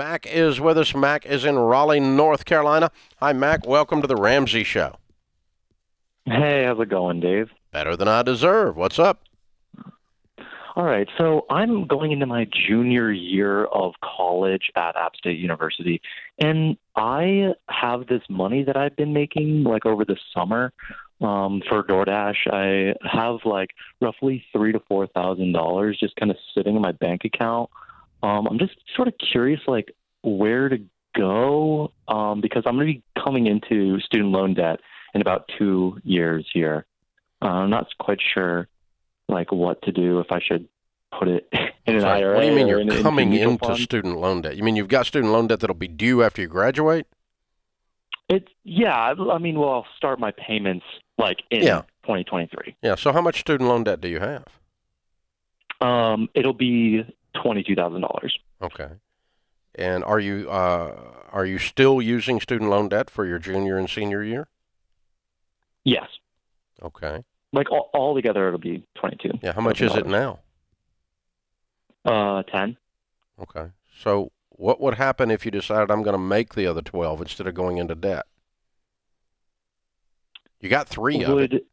Mac is with us. Mac is in Raleigh, North Carolina. Hi, Mac. Welcome to The Ramsey Show. Hey, how's it going, Dave? Better than I deserve. What's up? All right, so I'm going into my junior year of college at App State University, and I have this money that I've been making, like, over the summer for DoorDash. I have, like, roughly $3,000 to $4,000 just kind of sitting in my bank account. I'm just sort of curious, like, where to go because I'm going to be coming into student loan debt in about 2 years here. I'm not quite sure, like, what to do, if I should put it in an IRA. What do you mean you're coming into student loan debt? You mean you've got student loan debt that'll be due after you graduate? Yeah. I mean, well, I'll start my payments, like, in 2023. Yeah. So how much student loan debt do you have? It'll be $22,000. Okay. And are you still using student loan debt for your junior and senior year? Yes. Okay. Like, all together, it'll be 22. Yeah, how much is it now? 10. Okay. So what would happen if you decided I'm going to make the other 12 instead of going into debt? You got three of it.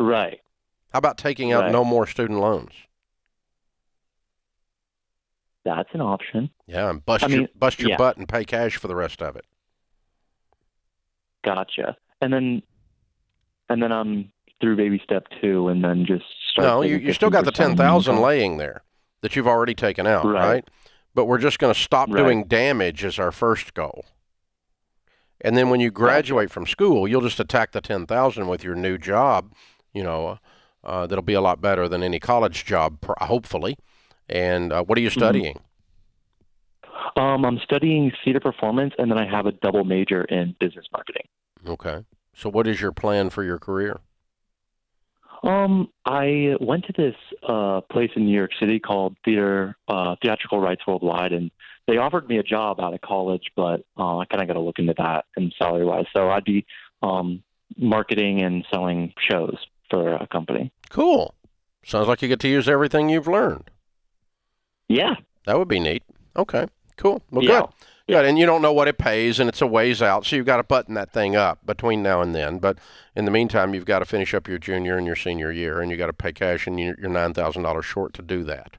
Right. How about taking out no more student loans? That's an option. Yeah, and bust your butt and pay cash for the rest of it. Gotcha. And then I'm through baby step 2, and then just start. No, you still got the 10,000 laying there that you've already taken out, right? But we're just going to stop doing damage as our first goal. And then when you graduate from school, you'll just attack the 10,000 with your new job. You know, that'll be a lot better than any college job, hopefully. And what are you studying? I'm studying theater performance, and then I have a double major in business marketing. Okay. So what is your plan for your career? I went to this place in New York City called Theatrical Rights Worldwide, and they offered me a job out of college, but I kind of got to look into that and salary-wise. So I'd be marketing and selling shows for a company. Cool. Sounds like you get to use everything you've learned. Yeah. That would be neat. Okay, cool. Well, good. Yeah, and you don't know what it pays, and it's a ways out, so you've got to button that thing up between now and then. But in the meantime, you've got to finish up your junior and your senior year, and you've got to pay cash, and you're $9,000 short to do that.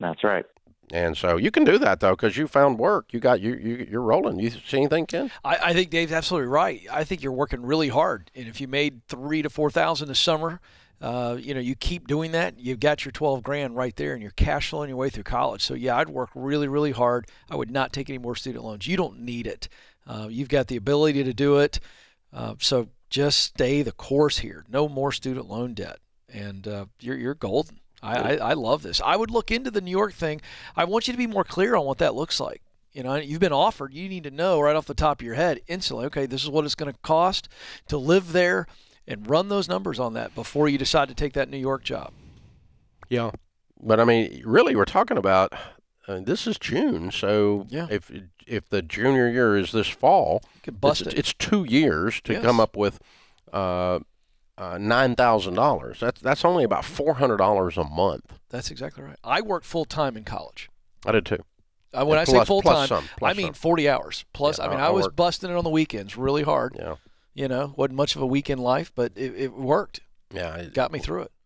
That's right. And so you can do that, though, because you found work. You're rolling. You see anything, Ken? I think Dave's absolutely right. I think you're working really hard, and if you made $3,000 to $4,000 this summer, you know, you keep doing that, you've got your 12 grand right there, and you're cash flowing your way through college. So, yeah, I'd work really, really hard. I would not take any more student loans. You don't need it. You've got the ability to do it. So just stay the course here. No more student loan debt. And you're golden. I love this. I would look into the New York thing. I want you to be more clear on what that looks like. You know, you've been offered. You need to know right off the top of your head instantly, okay, this is what it's going to cost to live there, and run those numbers on that before you decide to take that New York job. Yeah. But, I mean, really we're talking about this is June, so if the junior year is this fall, you can bust it's 2 years to come up with $9,000. That's only about $400 a month. That's exactly right. I worked full-time in college. I did too. When I say full-time, I mean 40 hours. Plus, yeah, I mean, I was busting it on the weekends really hard. Yeah. You know, wasn't much of a weekend life, but it worked. Yeah. It got me through it.